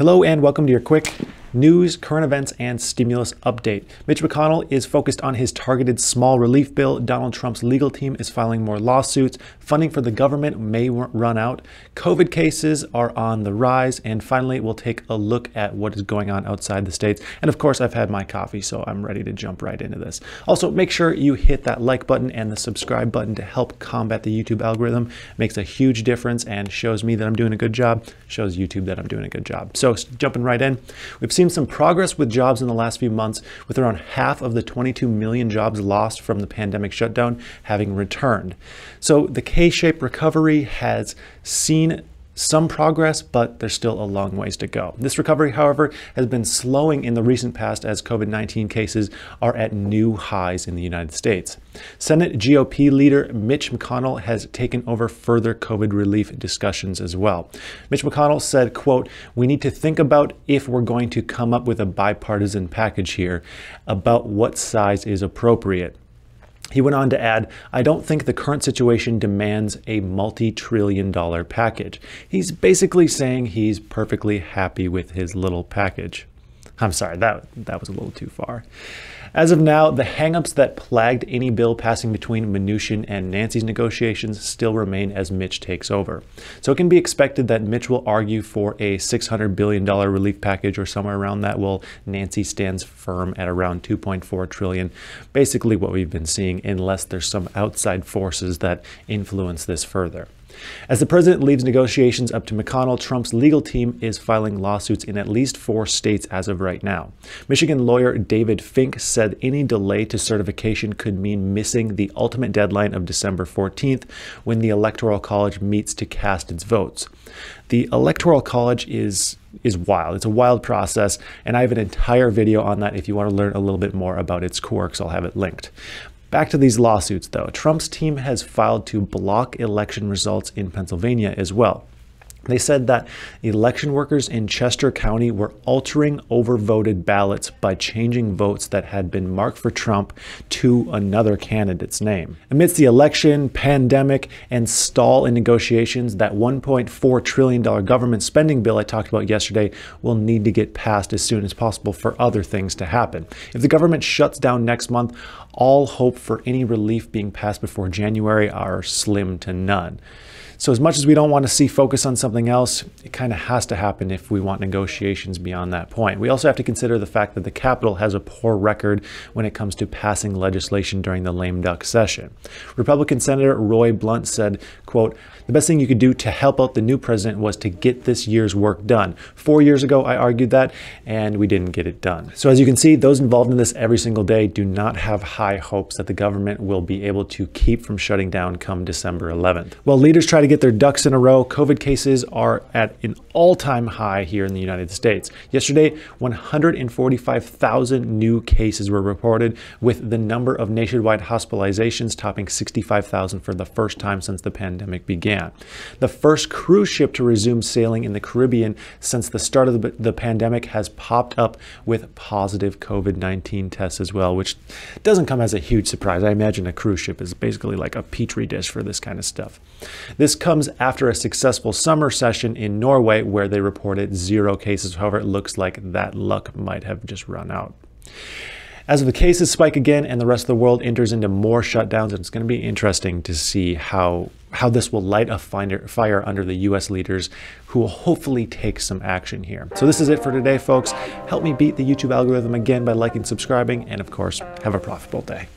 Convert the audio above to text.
Hello and welcome to your quick news, current events, and stimulus update. Mitch McConnell is focused on his targeted small relief bill. Donald Trump's legal team is filing more lawsuits. Funding for the government may run out. COVID cases are on the rise. And finally, we'll take a look at what is going on outside the states. And of course, I've had my coffee, so I'm ready to jump right into this. Also, make sure you hit that like button and the subscribe button to help combat the YouTube algorithm. It makes a huge difference and shows me that I'm doing a good job, shows YouTube that I'm doing a good job. So jumping right in, we've seen some progress with jobs in the last few months, with around half of the 22 million jobs lost from the pandemic shutdown having returned. So the K-shaped recovery has seen some progress, but there's still a long ways to go. This recovery, however, has been slowing in the recent past as COVID-19 cases are at new highs in the United States. Senate GOP leader Mitch McConnell has taken over further COVID relief discussions as well. Mitch McConnell said, quote, "We need to think about if we're going to come up with a bipartisan package here about what size is appropriate." He went on to add, "I don't think the current situation demands a multi-trillion-dollar package." He's basically saying he's perfectly happy with his little package. I'm sorry, that was a little too far. As of now, the hangups that plagued any bill passing between Mnuchin and Nancy's negotiations still remain as Mitch takes over. So it can be expected that Mitch will argue for a $600 billion relief package or somewhere around that, while Nancy stands firm at around $2.4 trillion, basically what we've been seeing, unless there's some outside forces that influence this further. As the president leaves negotiations up to McConnell, Trump's legal team is filing lawsuits in at least 4 states as of right now. Michigan lawyer David Fink said any delay to certification could mean missing the ultimate deadline of December 14th, when the Electoral College meets to cast its votes. The Electoral College is wild. It's a wild process, and I have an entire video on that if you want to learn a little bit more about its quirks. I'll have it linked. Back to these lawsuits, though. Trump's team has filed to block election results in Pennsylvania as well. They said that election workers in Chester County were altering overvoted ballots by changing votes that had been marked for Trump to another candidate's name. Amidst the election, pandemic, and stall in negotiations, that $1.4 trillion government spending bill I talked about yesterday will need to get passed as soon as possible for other things to happen. If the government shuts down next month, all hope for any relief being passed before January are slim to none. So as much as we don't want to see focus on something else, it kind of has to happen if we want negotiations beyond that point. We also have to consider the fact that the Capitol has a poor record when it comes to passing legislation during the lame duck session. Republican Senator Roy Blunt said, quote, "The best thing you could do to help out the new president was to get this year's work done. 4 years ago, I argued that, and we didn't get it done." So as you can see, those involved in this every single day do not have high hopes that the government will be able to keep from shutting down come December 11th. While leaders try to get their ducks in a row, COVID cases are at an all-time high here in the United States. Yesterday, 145,000 new cases were reported, with the number of nationwide hospitalizations topping 65,000 for the first time since the pandemic began. The first cruise ship to resume sailing in the Caribbean since the start of the pandemic has popped up with positive COVID-19 tests as well, which doesn't come as a huge surprise. I imagine a cruise ship is basically like a petri dish for this kind of stuff. This comes after a successful summer session in Norway, where they reported 0 cases. However, it looks like that luck might have just run out. As the cases spike again and the rest of the world enters into more shutdowns, it's going to be interesting to see how this will light a fire under the U.S. leaders, who will hopefully take some action here. So this is it for today, folks. Help me beat the YouTube algorithm again by liking, subscribing, and of course, have a profitable day.